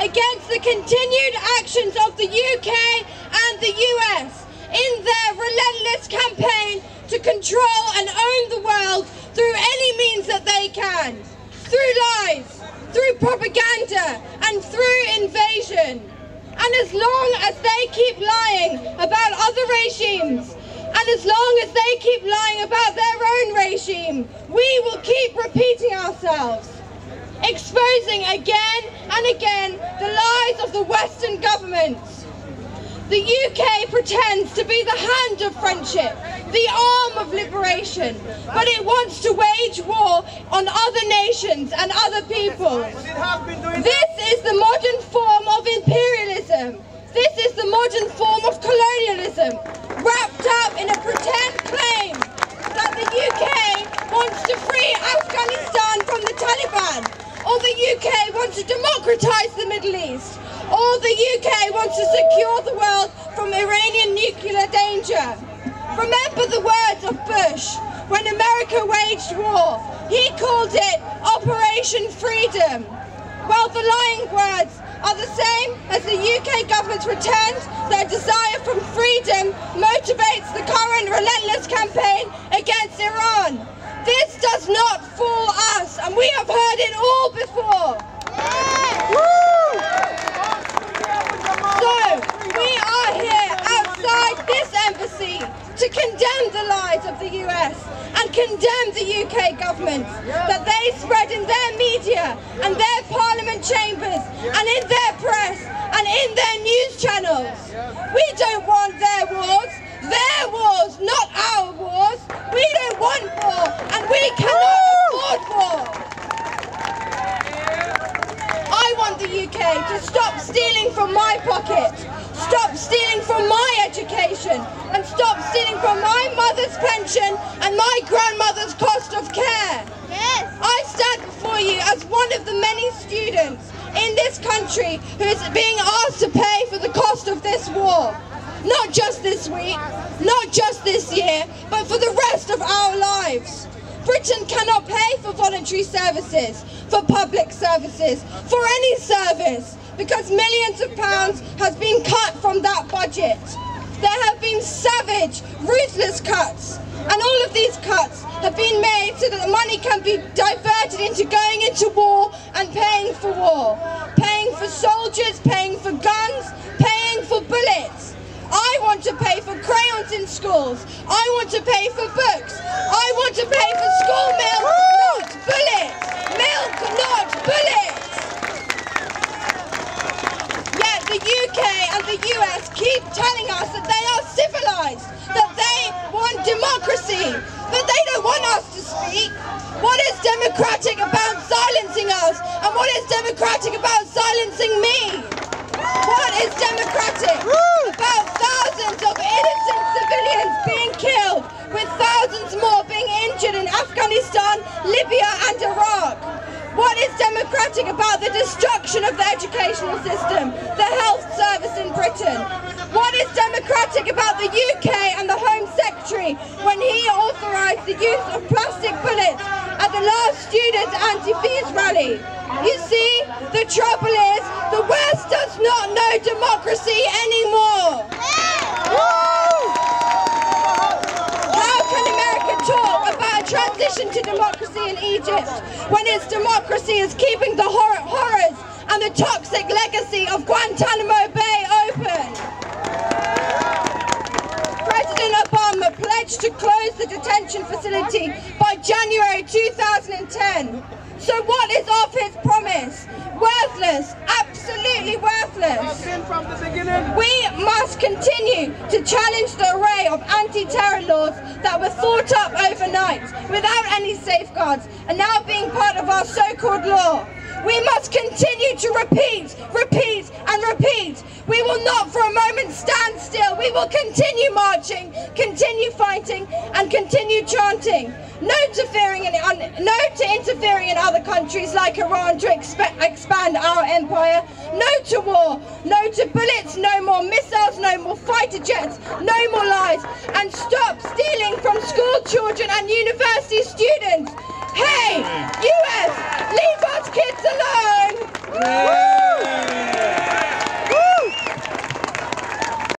against the continued actions of the UK and the US in their relentless campaign to control and own the world through any means that they can, through lies, through propaganda and through invasion. And as long as they keep lying about other regimes, and as long as they keep lying about their own regime, we will keep repeating ourselves, exposing again and again the lies of the Western governments. The UK pretends to be the hand of friendship, the arm of liberation, but it wants to wage war on other nations and other people. This is the modern form of imperialism. This is the modern form of colonialism, wrapped up in a pretend claim that the UK wants to free Afghanistan from the Taliban, or the UK wants to democratise the Middle East, or the UK wants to secure the world from Iranian nuclear danger. Remember the words of Bush when America waged war. He called it Operation Freedom. Well, the lying words are the same as the UK government's pretend their desire for freedom motivates the current relentless campaign against Iran. This does not fool us, and we have heard it all before. Yeah. Woo! So, we are here outside this embassy to condemn the lies of the US and condemn the UK government that they spread in their media and their parliament chambers and in their press and in their news channels. We don't want their wars, not our wars. We don't want war, and we cannot afford war. I want the UK to stop stealing from my pocket, stop stealing from my education, and stop stealing from my mother's pension and my grandmother's cost of care. Yes. I stand before you as one of the many students in this country who is being asked to pay for the cost of this war. Not just this week, not just this year, but for the rest of our lives. Britain cannot pay for voluntary services, for public services, for any service, because millions of pounds has been cut from that budget. There have been savage, ruthless cuts, and all of these cuts have been made so that the money can be diverted into going into war and paying for war, paying for soldiers, paying for guns, paying for bullets. I want to pay for crayons in schools. I want to pay for books. I want to pay for school milk, not bullets. Milk, not bullets. Yet the UK and the US keep telling us that they are civilised, that they want democracy, but they don't want us to speak. What is democratic about silencing us? And what is democratic about silencing me? What is democratic about thousands of innocent civilians being killed, with thousands more being injured in Afghanistan, Libya and Iraq? What is democratic about the destruction of the educational system, the health service in Britain? What is democratic about the UK and the Home Secretary when he authorised the use of plastic bullets at the last student anti-fees rally? You see, the trouble is, the West does not know democracy anymore. Woo! How can America talk about a transition to democracy in Egypt when its democracy is keeping the horrors and the toxic legacy of Guantanamo Bay open? President Obama pledged to close the detention facility by January 2010. So what is of his promise? Worthless, absolutely worthless. We must continue to challenge the array of anti-terror laws that were thought up overnight without any safeguards and now being part of our so-called law. We must continue to repeat, repeat and repeat. We will not for a moment stand still. We will continue marching, continue fighting and continue chanting. No to interfering in other countries like Iran to expand our empire. No to war, no to bullets, no more missiles, no more fighter jets, no more lies. And stop stealing from school children and university students. Hey, US, leave us kids alone!